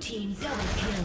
team double kill.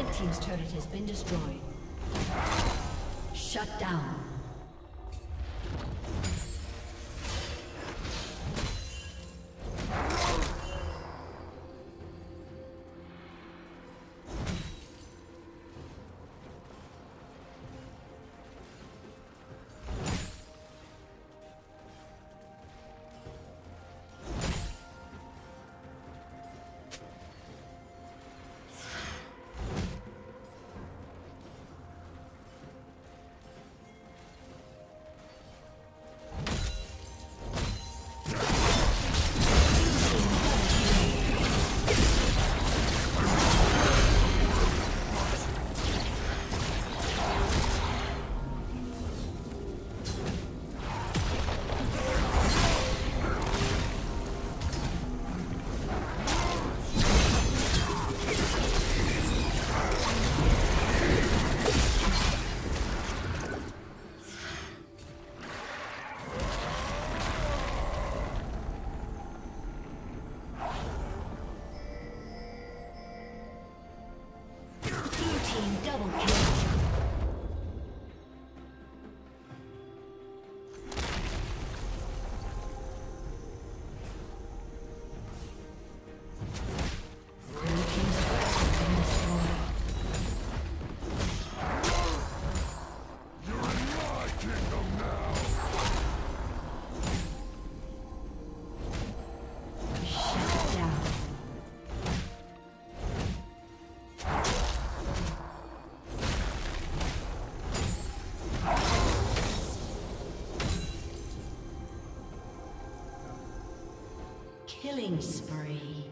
Red team's turret has been destroyed. Shut down. Killing spree.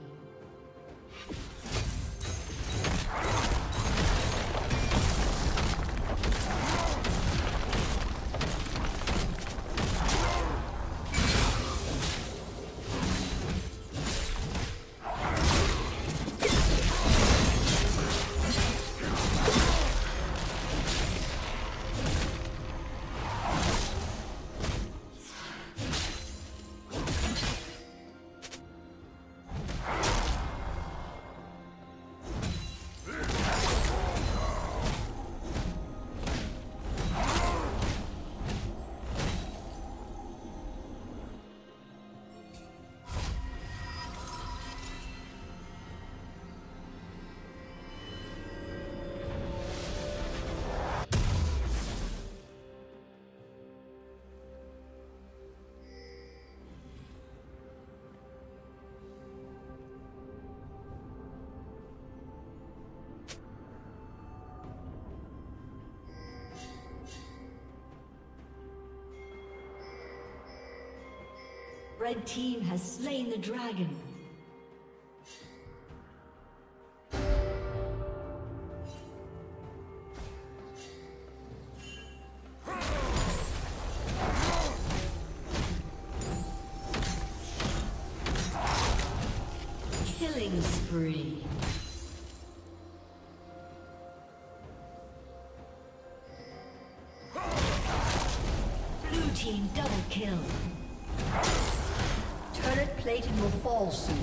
Red team has slain the dragon. Killing spree. Blue team double kill. Turret plating will fall soon.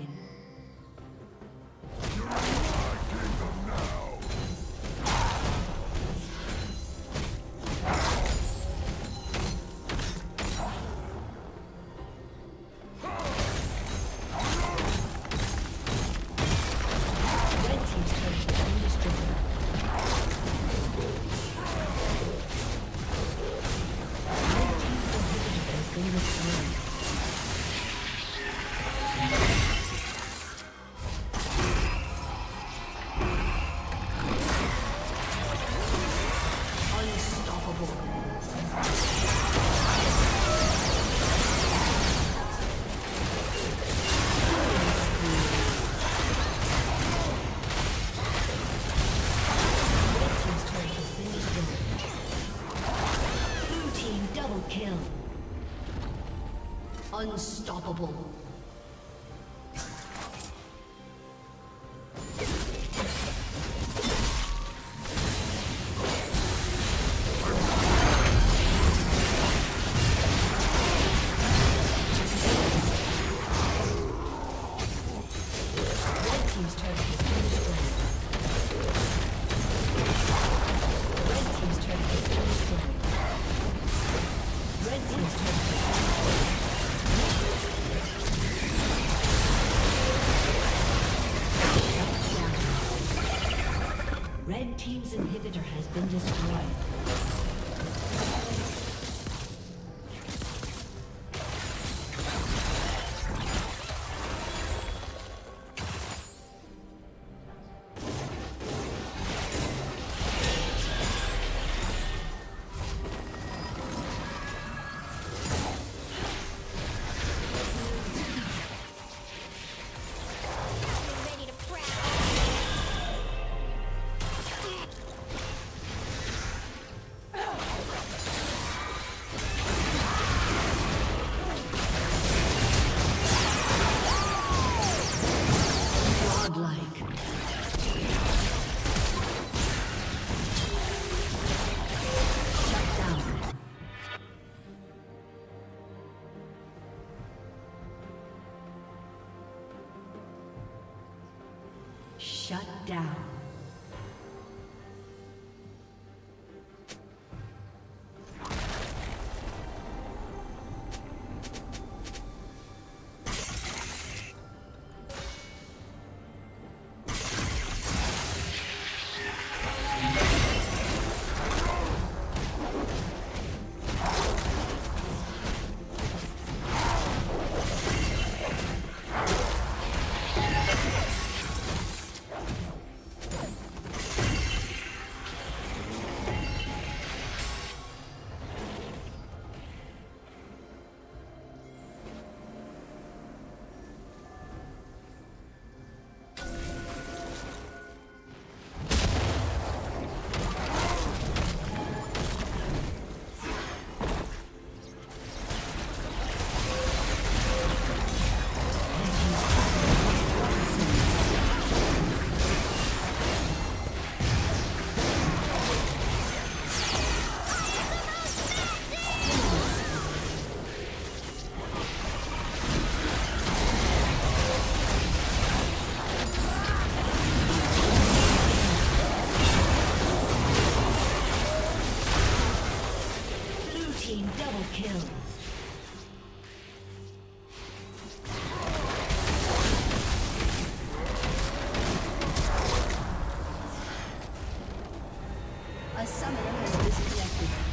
Unstoppable. Team's inhibitor has been destroyed. Shut down. A summoner has disconnected.